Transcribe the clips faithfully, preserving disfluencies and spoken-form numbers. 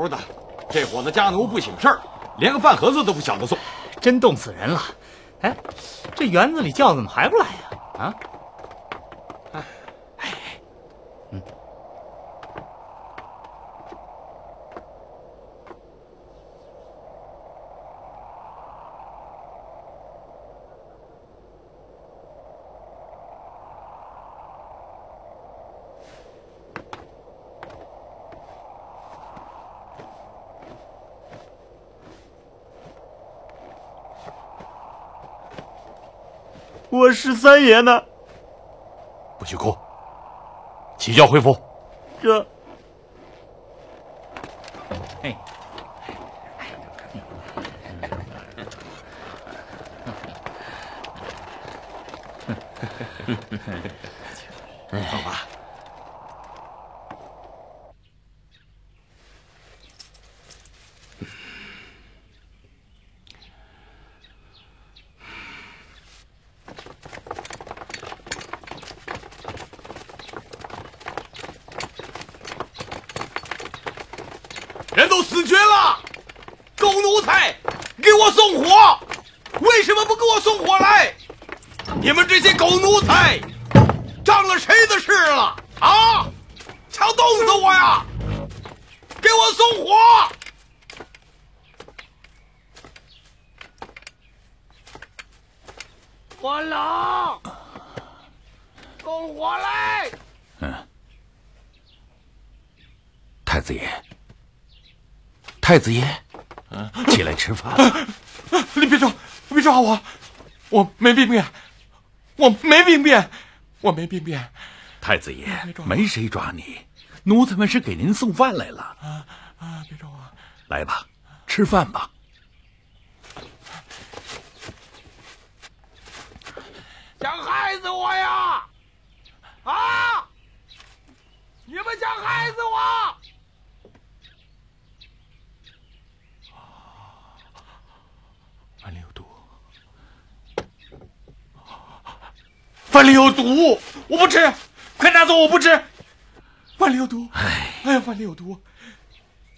头的，这伙子家奴不省事儿，连个饭盒子都不晓得送，真冻死人了。哎，这园子里叫怎么还不来呀？啊？哎，嗯。 我十三爷呢？不许哭，起轿回府。这，哎，好吧。太子爷，起来吃饭了。你别抓，别抓我！我没病变，我没病变，我没病变。太子爷，没谁抓你，奴才们是给您送饭来了。啊啊！别抓我！来吧，吃饭吧。想害死我呀！啊！你们想害死我！ 饭里有毒！饭里有毒！我不吃，快拿走！我不吃。饭里有毒！哎，哎呀，饭里有毒！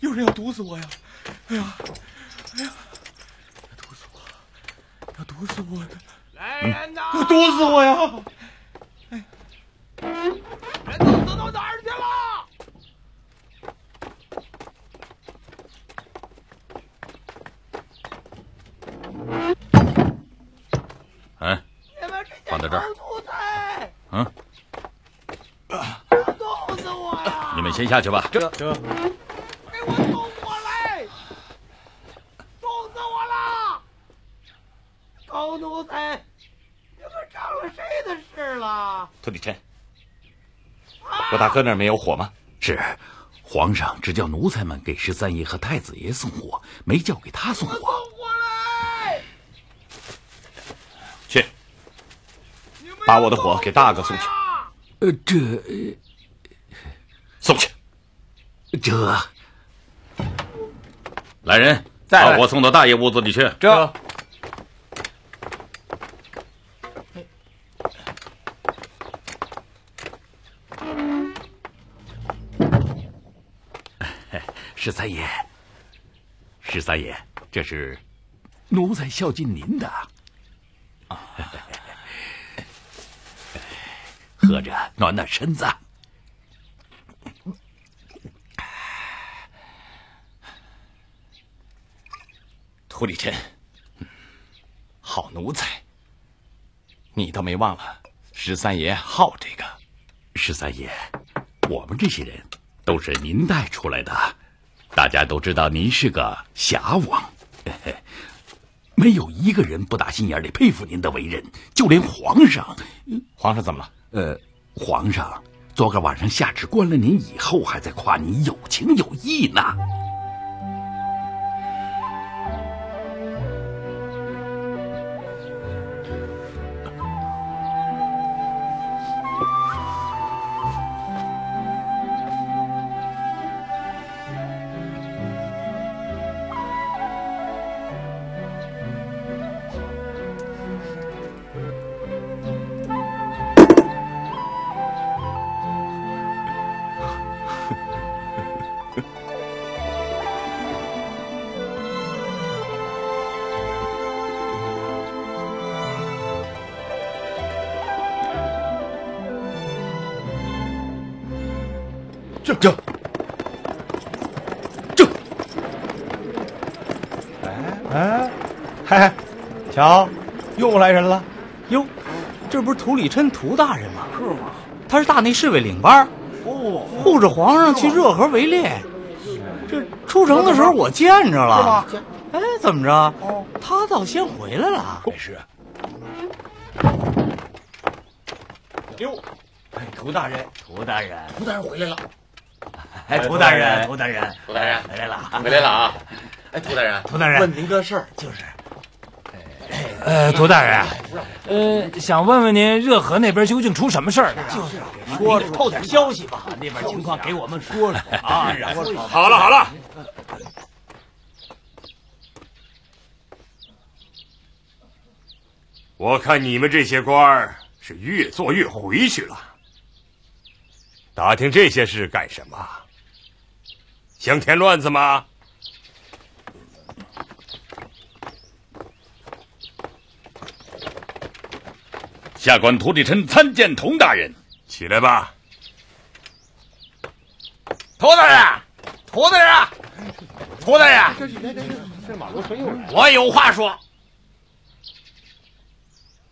有人要毒死我呀！哎呀，哎呀，要毒死我！要毒死我的！来人呐！要毒死我呀！哎，人都死到哪儿去了？ 哎，放在这儿。嗯，冻死我呀！你们先下去吧。这这，给我冻过来！冻死我了！高奴才，你们仗了谁的事了？托底臣，我大哥那儿没有火吗？是，皇上只叫奴才们给十三爷和太子爷送火，没叫给他送火。 把我的火给大哥送去。呃，这送去。这，来人，把火送到大爷屋子里去。这。十三爷，十三爷，这是奴才孝敬您的。啊。 喝着，暖暖身子。涂礼臣，好奴才，你倒没忘了十三爷好这个。十三爷，我们这些人都是您带出来的，大家都知道您是个侠王，没有一个人不打心眼里佩服您的为人，就连皇上。皇上怎么了？ 呃，皇上，昨个晚上下旨关了您以后，还在夸您有情有义呢。这这这，哎哎，嗨嗨，瞧，又来人了。哟，这不是涂礼琛涂大人吗？是吗？他是大内侍卫领班，哦，护着皇上去热河围猎。这出城的时候我见着了。是吗？哎，怎么着？哦，他倒先回来了。是。哟。 哎，涂大人，涂大人，涂大人回来了！哎，涂大人，涂大人，涂大人回来了，回来了啊！哎，涂大人，涂大人，问您个事儿，就是，呃，涂大人，呃，想问问您，热河那边究竟出什么事儿了？就是说透点消息吧，那边情况给我们说说啊！好了好了，我看你们这些官儿是越做越回去了。 打听这些事干什么？想添乱子吗？下官涂礼琛参见佟大人。起来吧，涂大人，涂大人，涂大人。这这这这马路车又来了。我有话说，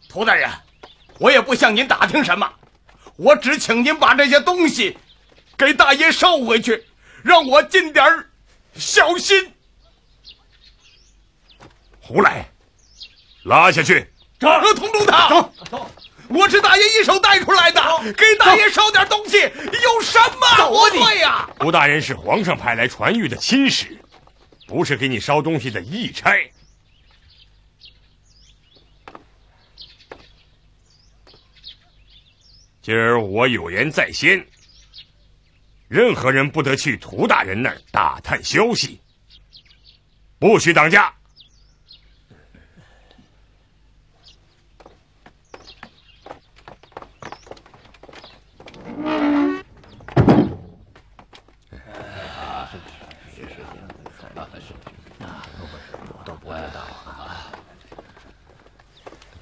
涂大人，我也不向您打听什么。 我只请您把这些东西给大爷收回去，让我尽点儿小心。胡来，拉下去！找着佟中堂，走走，我是大爷一手带出来的，给大爷收点东西有什么不对呀？涂大人是皇上派来传谕的亲使，不是给你烧东西的义差。 今儿我有言在先，任何人不得去涂大人那儿打探消息，不许挡驾。我都不知道啊。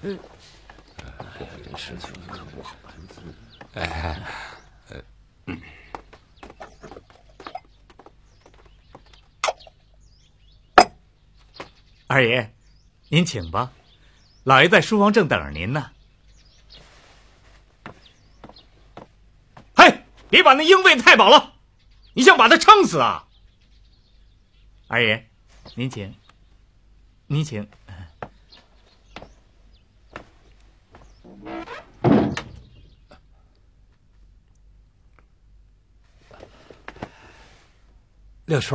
嗯，这事情可不好。 哎，呃，嗯，二爷，您请吧，老爷在书房正等着您呢。嘿，别把那鹰喂得太饱了，你想把它撑死啊！二爷，您请，您请。 六叔，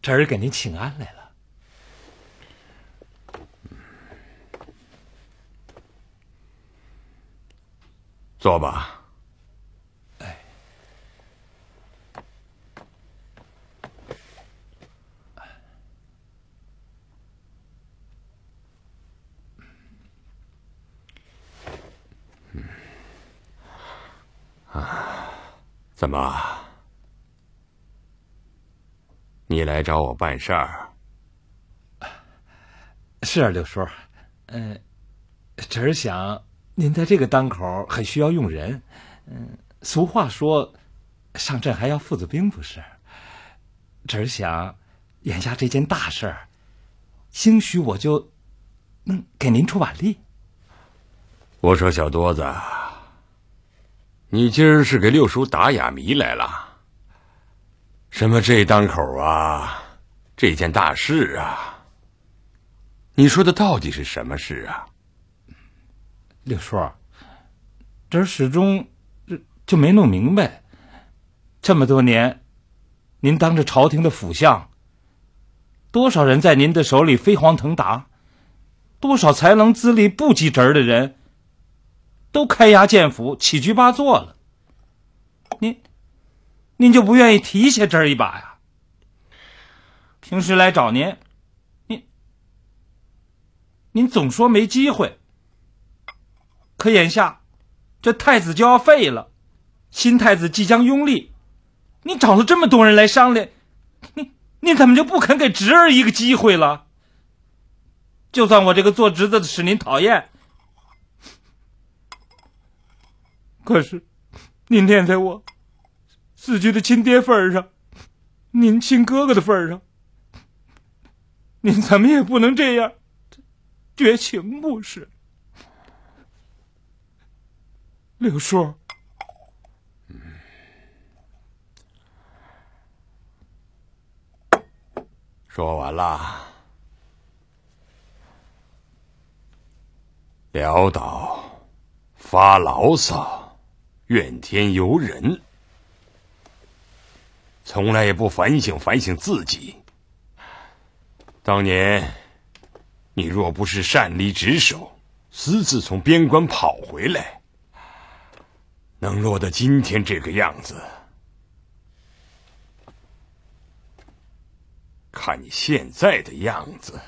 这儿给您请安来了。坐吧。哎，嗯，啊，怎么？ 你来找我办事儿？是啊，六叔，嗯、呃，侄儿想您在这个当口很需要用人，嗯、呃，俗话说，上阵还要父子兵，不是？侄儿想，眼下这件大事儿，兴许我就能给您出把力。我说小多子，你今儿是给六叔打哑谜来了？ 什么这当口啊，这件大事啊，你说的到底是什么事啊？六叔，这始终就没弄明白。这么多年，您当着朝廷的辅相，多少人在您的手里飞黄腾达，多少才能资历不及侄儿的人，都开牙见斧、起居八坐了。您。 您就不愿意提携侄儿一把呀？平时来找您，您您总说没机会。可眼下，这太子就要废了，新太子即将拥立，您找了这么多人来商量，您您怎么就不肯给侄儿一个机会了？就算我这个做侄子的使您讨厌，可是您念在我死去的亲爹份上，您亲哥哥的份上，您咱们也不能这样绝情不是？柳叔，说完了，潦倒发牢骚怨天尤人，从来也不反省反省自己。当年你若不是擅离职守，私自从边关跑回来，能落得今天这个样子。看你现在的样子，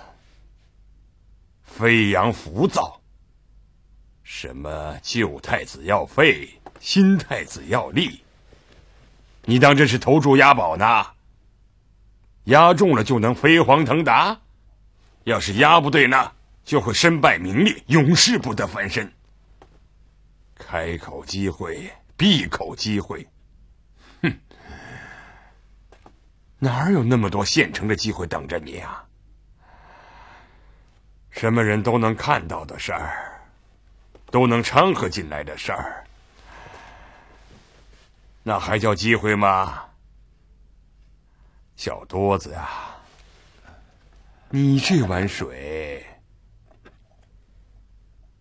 飞扬浮躁，什么旧太子要废，新太子要立，你当这是投注押宝呢？押中了就能飞黄腾达？要是押不对呢，就会身败名裂，永世不得翻身。开口机会，闭口机会，哼！哪有那么多现成的机会等着你啊？什么人都能看到的事儿，都能掺和进来的事儿，那还叫机会吗？小多子啊，你这碗水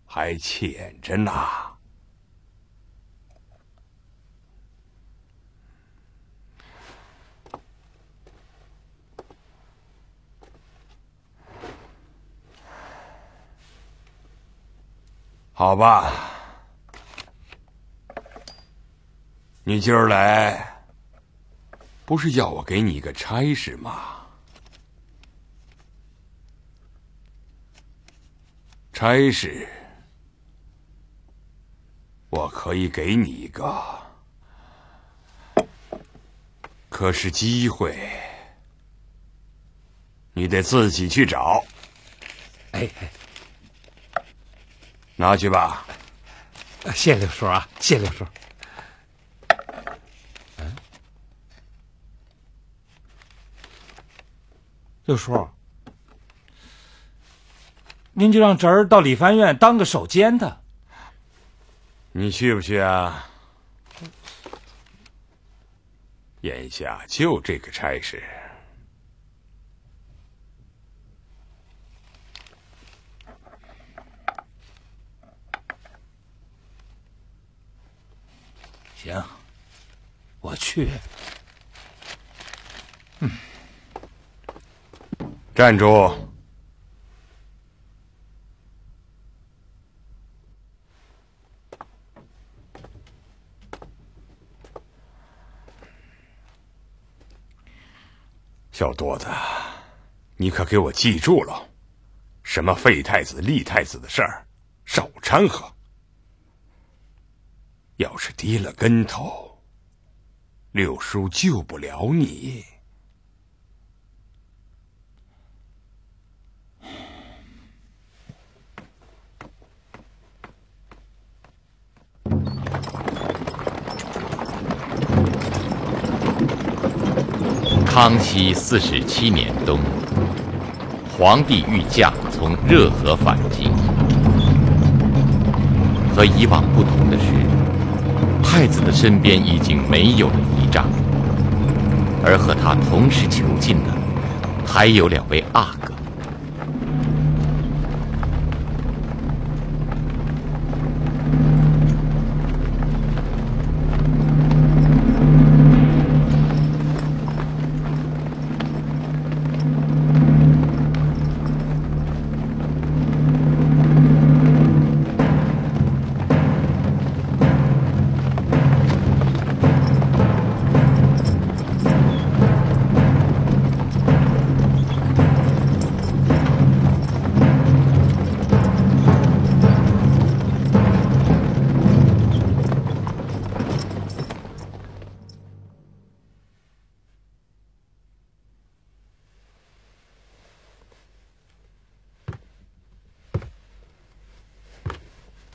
还浅着呢。好吧，你今儿来不是要我给你一个差事吗？差事我可以给你一个，可是机会你得自己去找。哎哎，拿去吧。谢刘叔啊，谢刘叔。嗯，刘叔，您就让侄儿到理藩院当个守监的。你去不去啊？眼下就这个差事。行，我去。嗯，站住！小多子，你可给我记住了，什么废太子、立太子的事儿，少掺和。要是低了跟头，六叔救不了你。康熙四十七年冬，皇帝御驾从热河返京。和以往不同的是，太子的身边已经没有了仪仗，而和他同时囚禁的还有两位阿哥。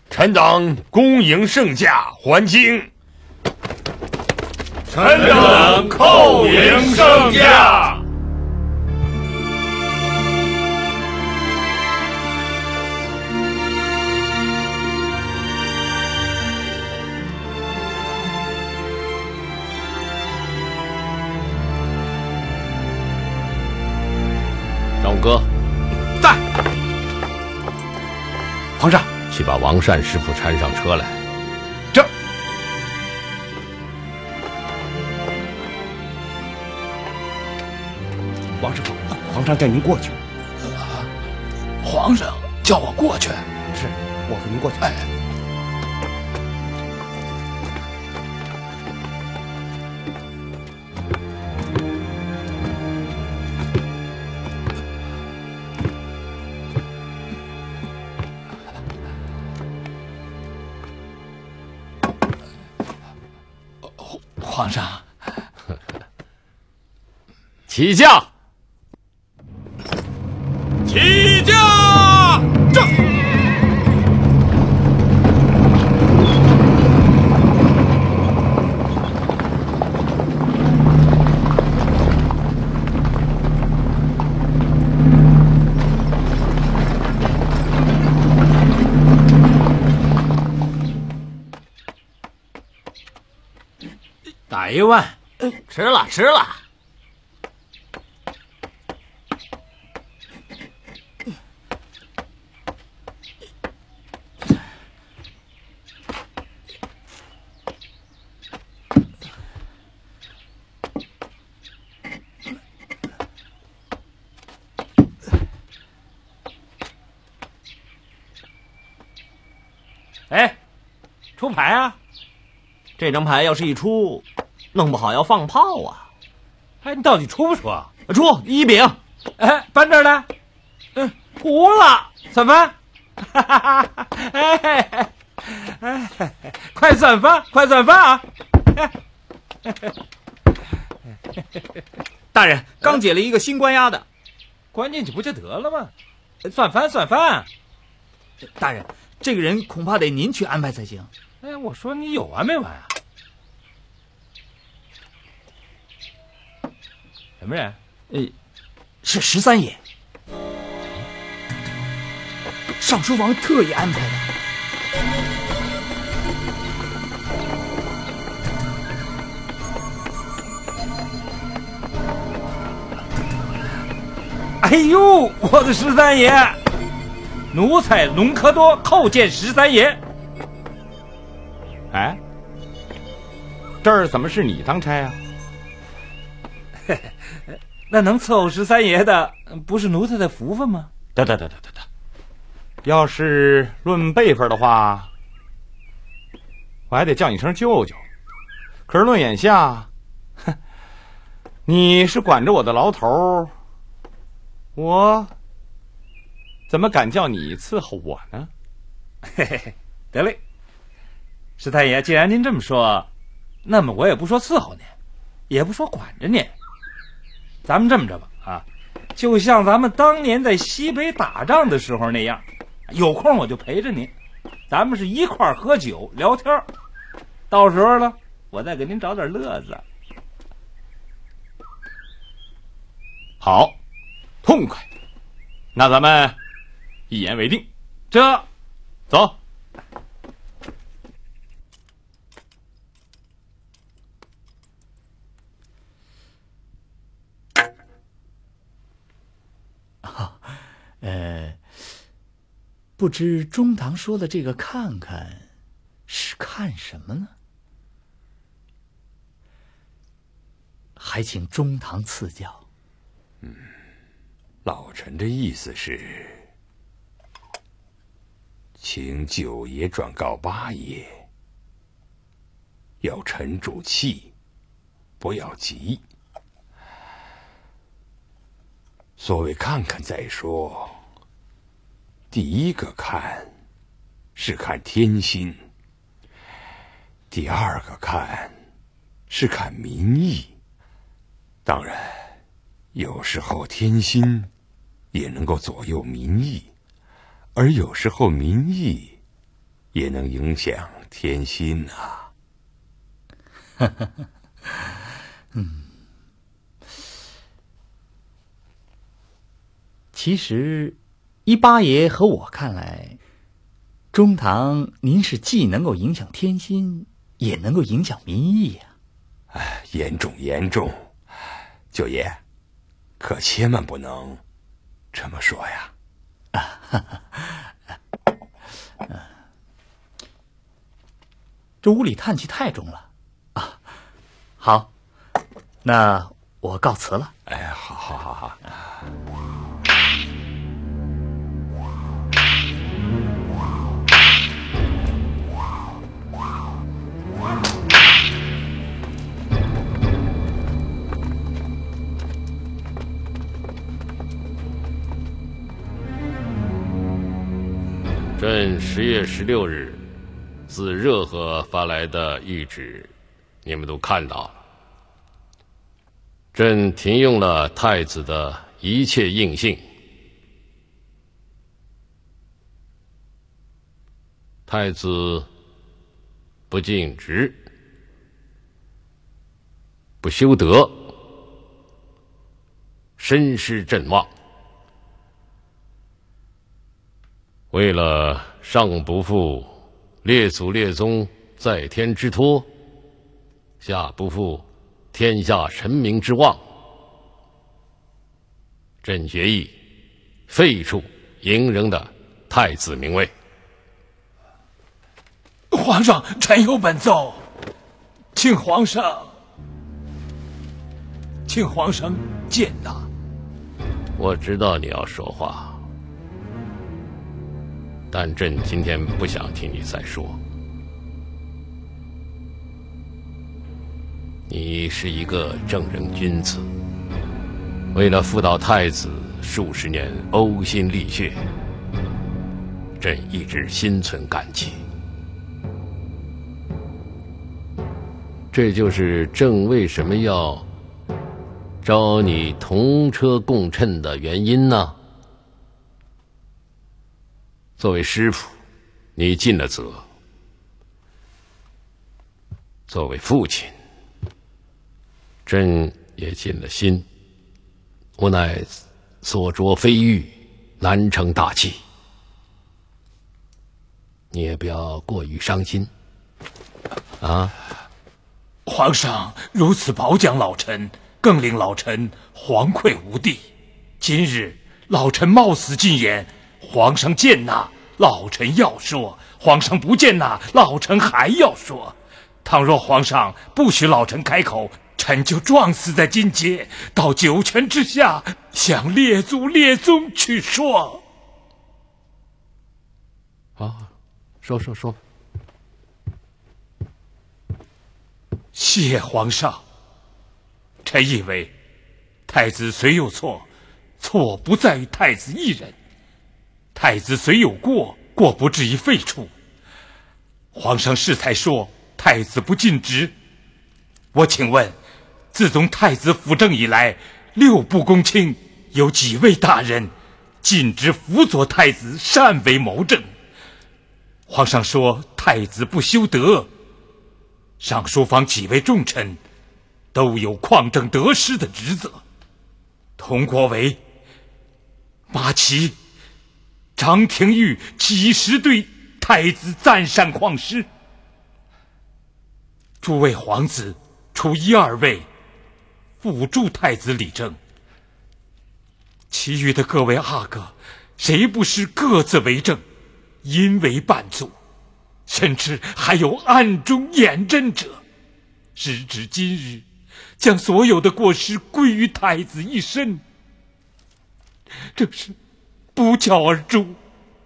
臣等恭迎圣驾还京。臣等叩迎圣驾。 长哥，在。皇上，去把王善师傅搀上车来。这。王师傅，皇上叫您过去。啊、皇上叫我过去。是，我扶您过去。哎。皇上，起驾！起驾！正。打一万，吃了吃了。哎，出牌啊！这张牌要是一出。 弄不好要放炮啊！哎，你到底出不出啊？出一饼，哎，搬这儿来，嗯，糊了，算翻，哈哈哈哈！哎哎，快算翻，快算翻啊！哎、大人刚解了一个新关押的，呃、关进去不就得了吗？算翻算翻，大人，这个人恐怕得您去安排才行。哎，我说你有完没完啊？ 什么人？呃，是十三爷，尚书王特意安排的。哎呦，我的十三爷！奴才隆科多叩见十三爷。哎，这儿怎么是你当差啊？ 那能伺候十三爷的，不是奴才的福分吗？得得得得得得，要是论辈分的话，我还得叫你声舅舅。可是论眼下，哼，你是管着我的牢头，我怎么敢叫你伺候我呢？嘿嘿嘿，得嘞。十三爷，既然您这么说，那么我也不说伺候您，也不说管着您。 咱们这么着吧，啊，就像咱们当年在西北打仗的时候那样，有空我就陪着您，咱们是一块儿喝酒聊天，到时候呢，我再给您找点乐子。好，痛快，那咱们一言为定，这，走。 呃，不知中堂说的这个“看看”是看什么呢？还请中堂赐教。嗯，老臣的意思是，请九爷转告八爷，要沉住气，不要急。所谓“看看”再说。 第一个看，是看天心；第二个看，是看民意。当然，有时候天心也能够左右民意，而有时候民意也能影响天心啊。嗯，其实依八爷和我看来，中堂您是既能够影响天心，也能够影响民意呀、啊。哎，言重言重，九爷，可千万不能这么说呀。啊哈哈。啊，这屋里叹气太重了啊！好，那我告辞了。哎，好好好好。朕十月十六日。自热河发来的谕旨，你们都看到了。朕停用了太子的一切印信。太子不尽职，不修德，身失朕望。为了上不负列祖列宗在天之托，下不负天下臣民之望，朕决议废黜嬴仍的太子名位。皇上，臣有本奏，请皇上，请皇上见纳。我知道你要说话。但朕今天不想听你再说。你是一个正人君子，为了辅导太子数十年呕心沥血，朕一直心存感激。这就是朕为什么要招你同车共乘的原因呢？作为师傅，你尽了责；作为父亲，朕也尽了心。无奈所着非玉，难成大器。你也不要过于伤心啊！皇上如此褒奖老臣，更令老臣惶愧无地。今日老臣冒死进言。皇上见纳，老臣要说；皇上不见纳，老臣还要说。倘若皇上不许老臣开口，臣就撞死在金阶，到九泉之下，向列祖列宗去说。好，说说说。谢皇上。臣以为，太子虽有错，错不在于太子一人。太子虽有过，过不至于废黜。皇上适才说太子不尽职，我请问，自从太子辅政以来，六部公卿有几位大人尽职辅佐太子，擅为谋政？皇上说太子不修德，尚书房几位重臣都有匡正得失的职责，佟国维、马齐、张廷玉几时对太子赞善旷失？诸位皇子除一二位辅助太子理政，其余的各位阿哥，谁不是各自为政，因为伴奏，甚至还有暗中演政者。时至今日，将所有的过失归于太子一身，这是不教而诛，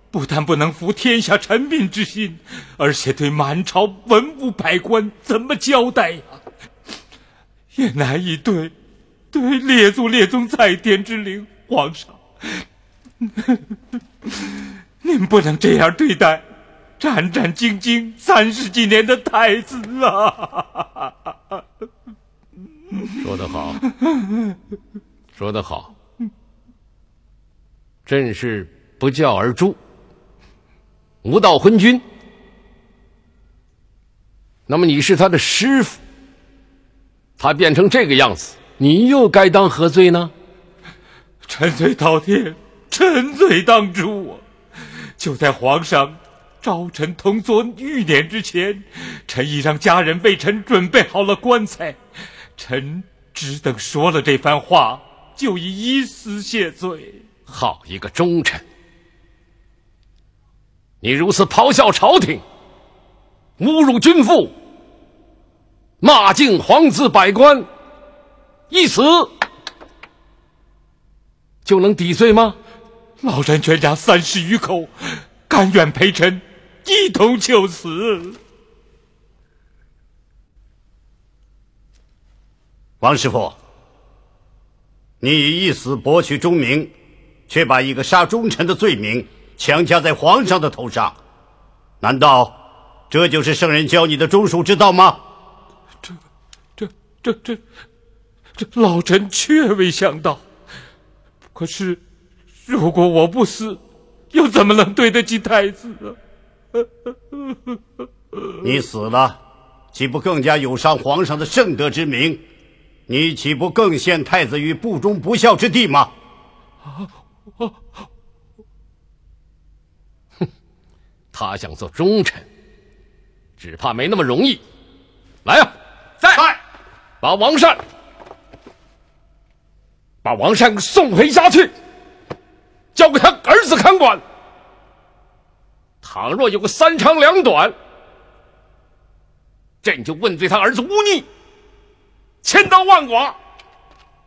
不但不能服天下臣民之心，而且对满朝文武百官怎么交代呀？也难以对对列祖列宗在天之灵。皇上，您不能这样对待战战兢兢三十几年的太子啊！说得好，说得好。朕是不教而诛，无道昏君。那么你是他的师傅，他变成这个样子，你又该当何罪呢？臣罪滔天，臣罪当诛啊！就在皇上召臣同坐御辇之前，臣已让家人为臣准备好了棺材，臣只等说了这番话，就以医死谢罪。好一个忠臣！你如此咆哮朝廷，侮辱君父，骂尽皇子百官，一死就能抵罪吗？老臣全家三十余口，甘愿陪臣一同就死。王师傅，你以一死博取忠名，却把一个杀忠臣的罪名强加在皇上的头上，难道这就是圣人教你的忠恕之道吗？这、这、这、这、这，老臣确未想到。可是，如果我不死，又怎么能对得起太子啊？你死了，岂不更加有伤皇上的圣德之名？你岂不更陷太子于不忠不孝之地吗？啊！啊他想做忠臣，只怕没那么容易。来呀、啊，在把王善，把王善送回家去，交给他儿子看管。倘若有个三长两短，朕就问罪他儿子污逆，千刀万剐，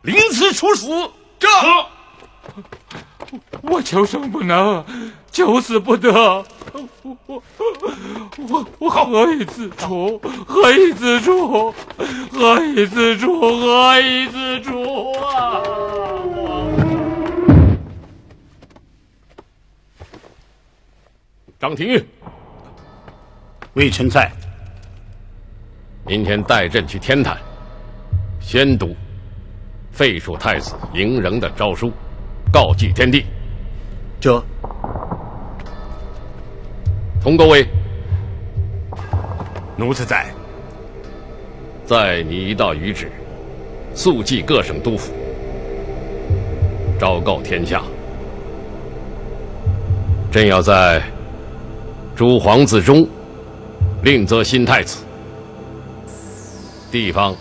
凌迟处死。这我求生不能，求死不得。我我我我何以自处？何以自处？何以自处？何以自处啊！张廷玉，微臣在。明天带朕去天坛，宣读废黜太子嬴仍的诏书，告祭天地。这。佟国威，奴才在。在你一道谕旨，速寄各省督府，昭告天下。朕要在诸皇子中另择新太子，地方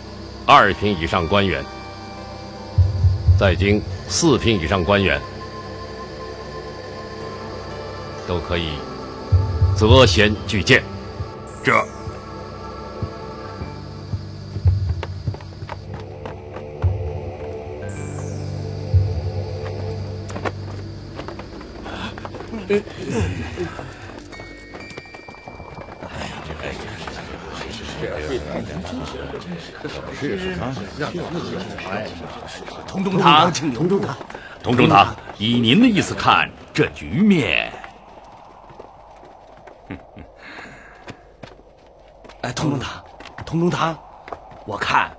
二品以上官员，在京四品以上官员都可以。择贤举荐，这同中堂，请同中堂。同中堂，以您的意思看，这局面。哎，佟中堂，佟中堂，我看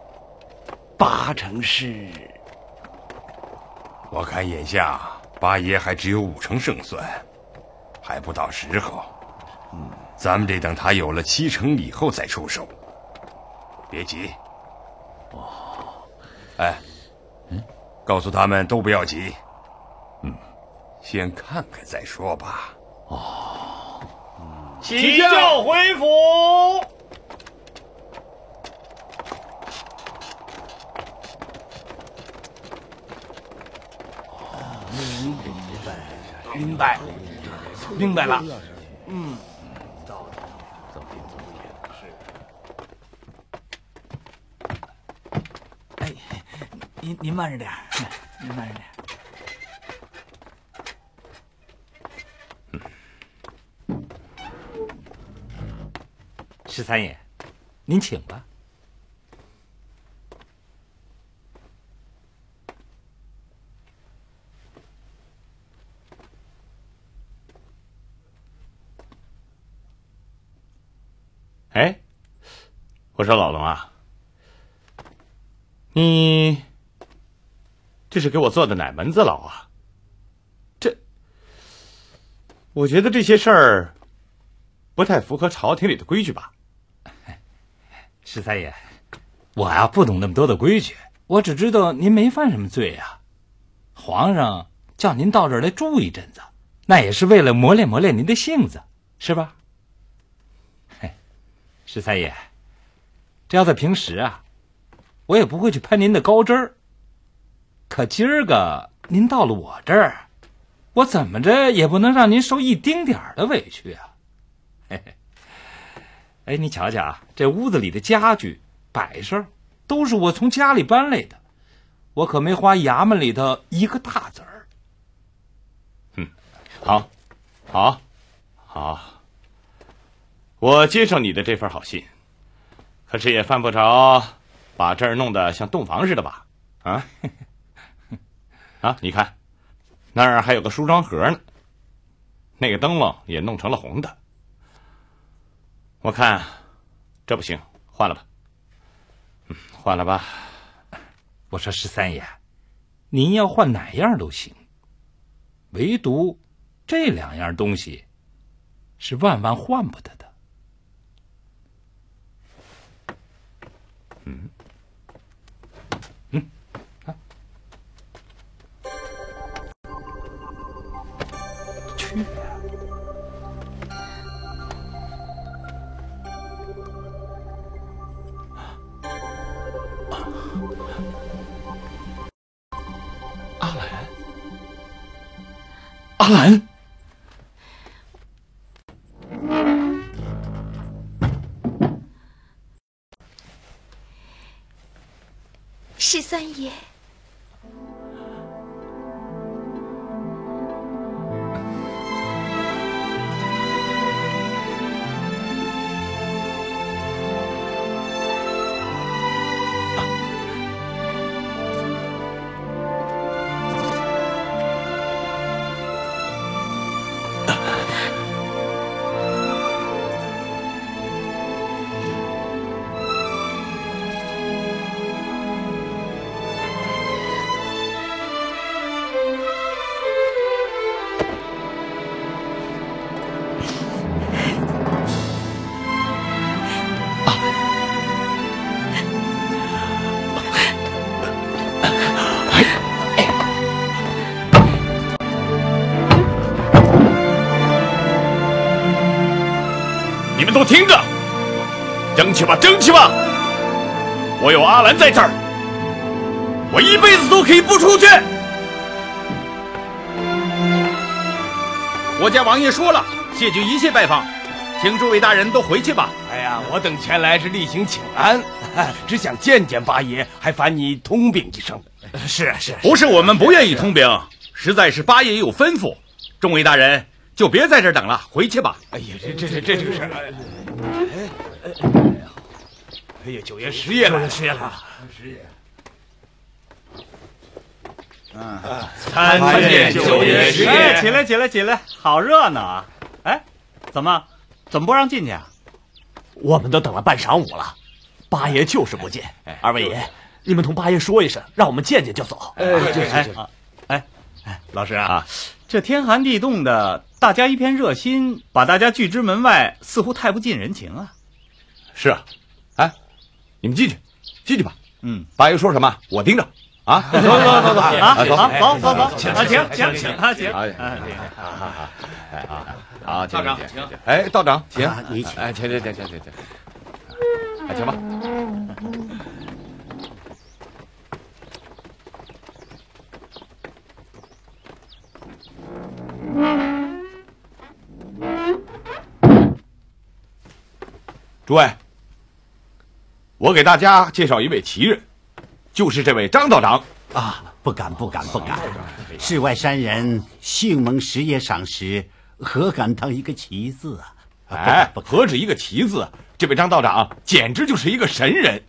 八成是。我看眼下八爷还只有五成胜算，还不到时候。嗯，咱们得等他有了七成以后再出手，别急。哦，哎，嗯，告诉他们都不要急，嗯，先看看再说吧。哦，启轿回府。明白，明白了。嗯，哎，您您慢着点，您慢着点。十三爷，您请吧。哎，我说老龙啊，你这是给我做的哪门子牢啊？这，我觉得这些事儿不太符合朝廷里的规矩吧。十三爷，我呀、啊、不懂那么多的规矩，我只知道您没犯什么罪呀、啊。皇上叫您到这儿来住一阵子，那也是为了磨练磨练您的性子，是吧？嘿，十三爷，这要在平时啊，我也不会去攀您的高枝儿。可今儿个您到了我这儿，我怎么着也不能让您受一丁点儿的委屈啊！嘿嘿，哎，你瞧瞧啊，这屋子里的家具摆设都是我从家里搬来的，我可没花衙门里头一个大子儿。嗯，好，好，好，我接受你的这份好心，可是也犯不着把这儿弄得像洞房似的吧？啊，啊，你看。那儿还有个梳妆盒呢，那个灯笼也弄成了红的。我看这不行，换了吧。嗯，换了吧。我说十三爷，您要换哪样都行，唯独这两样东西是万万换不得的。嗯。阿兰，十三爷，都听着，争取吧，争取吧！我有阿兰在这儿，我一辈子都可以不出去。我家王爷说了，谢绝一切拜访，请诸位大人都回去吧。哎呀，我等前来是例行请安，只想见见八爷，还烦你通禀一声。是啊，是啊，不是我们不愿意通禀，实在是八爷有吩咐。众位大人。就别在这儿等了，回去吧。哎呀，这这这这这个事儿，哎，哎呀，九爷十爷了，十爷了，十爷。嗯，参见九爷十爷。哎，起来起来起来，好热闹啊！哎，怎么，怎么不让进去啊？我们都等了半晌午了，八爷就是不进。二位爷，你们同八爷说一声，让我们见见就走。哎，哎，哎，哎，老师啊。这天寒地冻的，大家一片热心，把大家拒之门外，似乎太不近人情啊。是啊，哎，你们进去，进去吧。嗯，八爷说什么，我盯着。啊，走走走走啊，走走走走，请请请请啊，请。哎，好，道长请。哎，道长请，你请。哎，请请请请请请。哎，请吧。诸位，我给大家介绍一位奇人，就是这位张道长啊！不敢不敢不敢！世外山人幸蒙十爷赏识，何敢当一个奇字啊！哎，何止一个奇字，这位张道长简直就是一个神人，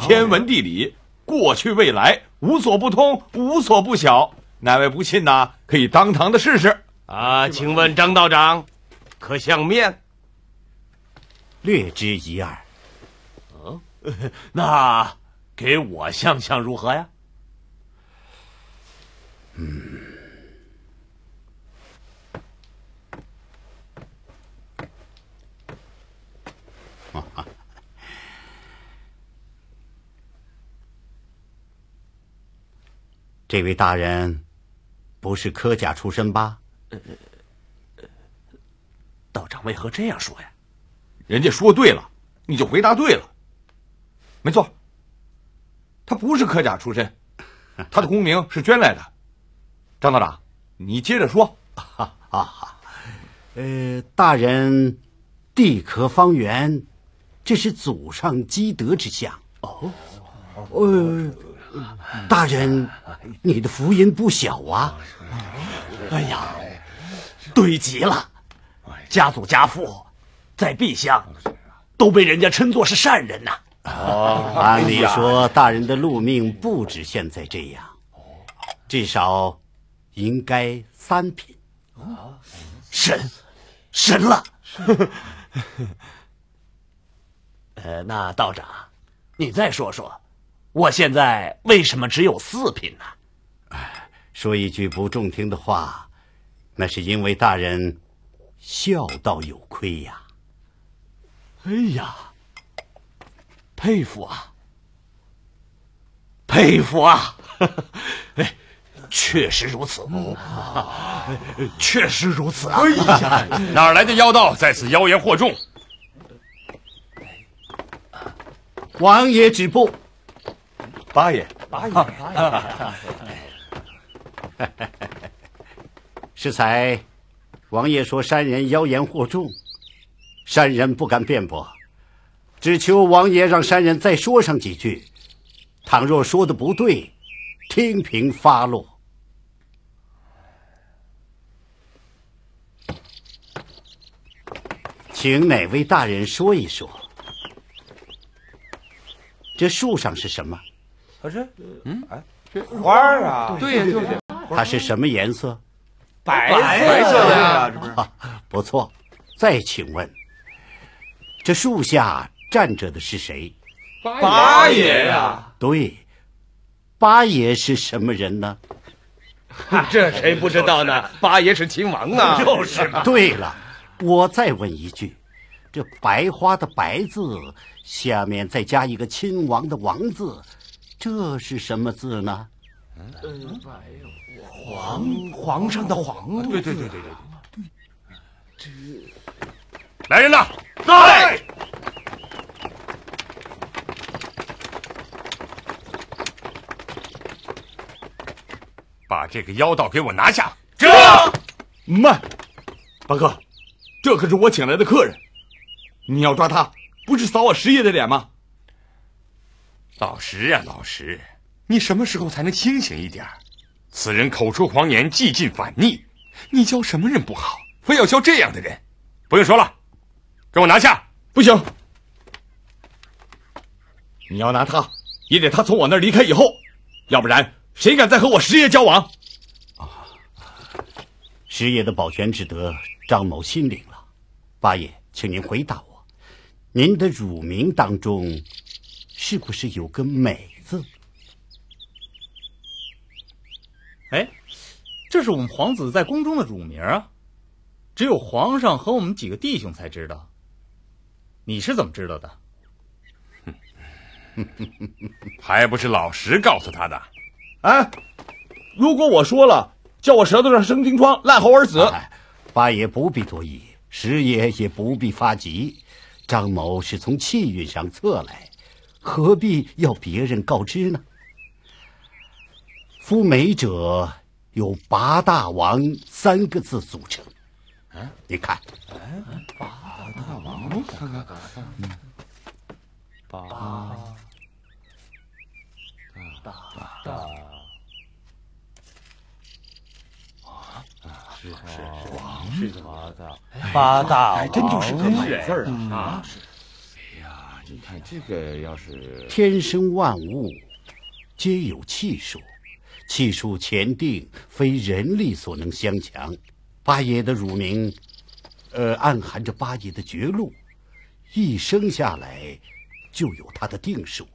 天文地理，过去未来，无所不通，无所不晓。哪位不信呢？可以当堂的试试啊！请问张道长，可相面？略知一二。嗯，那给我相相如何呀？嗯，这位大人不是科甲出身吧？呃，道长为何这样说呀？人家说对了，你就回答对了。没错，他不是科甲出身，他的功名是捐来的。张道长，你接着说。啊啊，呃，大人地壳方圆，这是祖上积德之相。哦，呃。大人，你的福音不小啊！哎呀，对极了，家祖家父在敝乡都被人家称作是善人呐、啊。哦，按理说，大人的路命不止现在这样，至少应该三品。神，神了！呃，那道长，你再说说。我现在为什么只有四品呢、啊？说一句不中听的话，那是因为大人孝道有亏呀。哎呀，佩服啊，佩服啊！哎，确实如此，哦、确实如此啊！哎呀，哪来的妖道在此妖言惑众？王爷止步。八爷，八爷，八爷！适才，王爷说山人妖言惑众，山人不敢辩驳，只求王爷让山人再说上几句。倘若说的不对，听凭发落。请哪位大人说一说，这树上是什么？可是，嗯，哎，这花儿啊，对呀，就是它是什么颜色？白白色的呀，这不是？不错。再请问，这树下站着的是谁？八爷呀。对，八爷是什么人呢？这谁不知道呢？八爷是秦王啊，就是嘛。对了，我再问一句，这白花的白字下面再加一个亲王的王字。这是什么字呢？嗯，皇皇上的皇，对对对对对。这，来人呐！在。把这个妖道给我拿下！这。慢，八哥，这可是我请来的客人，你要抓他，不是扫我十爷的脸吗？老实呀、啊，老实，你什么时候才能清醒一点？此人口出狂言，计进反逆，你教什么人不好，非要教这样的人？不用说了，给我拿下！不行，你要拿他，也得他从我那儿离开以后，要不然谁敢再和我师爷交往？啊，师爷的保全之德，张某心领了。八爷，请您回答我，您的乳名当中。是不是有个美字？哎，这是我们皇子在宫中的乳名啊，只有皇上和我们几个弟兄才知道。你是怎么知道的？还不是老石告诉他的。哎，如果我说了，叫我舌头上生金疮，烂喉而死。哎、八爷不必多疑，十爷也不必发急。张某是从气运上测来。何必要别人告知呢？夫美者由八大王三个字组成。啊，你看，八大王，看看看看，八大大啊，是是王是八大，八大王，还真就是个美字儿啊！啊。你看这个，要是天生万物，皆有气数，气数前定，非人力所能相强。八爷的乳名，呃，暗含着八爷的绝路，一生下来就有他的定数。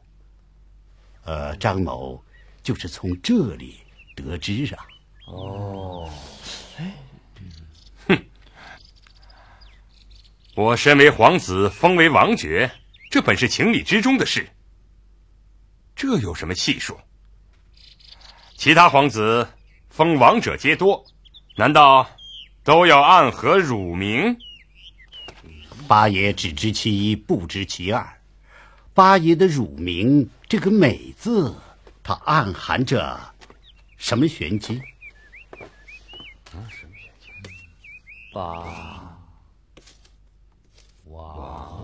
呃，张某就是从这里得知啊。哦，哎，哼，我身为皇子，封为王爵。这本是情理之中的事，这有什么细数？其他皇子封王者皆多，难道都要暗合乳名？八爷只知其一，不知其二。八爷的乳名这个美字，它暗含着什么玄机？啊，什么玄机？八，哇。